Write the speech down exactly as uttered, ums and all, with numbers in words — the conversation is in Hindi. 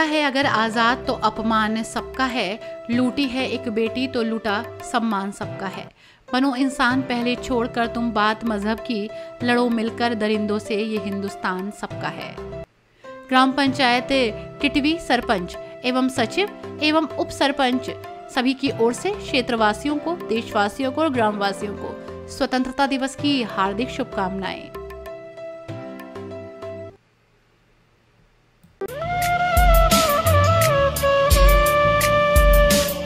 मेरा है अगर आज़ाद तो अपमान सबका है, लूटी है एक बेटी तो लूटा सम्मान सबका है। बनो इंसान पहले छोड़कर तुम बात मजहब की, लड़ो मिलकर दरिंदों से ये हिंदुस्तान सबका है। ग्राम पंचायत टिटवी सरपंच एवं सचिव एवं उप सरपंच सभी की ओर से क्षेत्रवासियों को, देशवासियों को और ग्रामवासियों को स्वतंत्रता दिवस की हार्दिक शुभकामनाएं।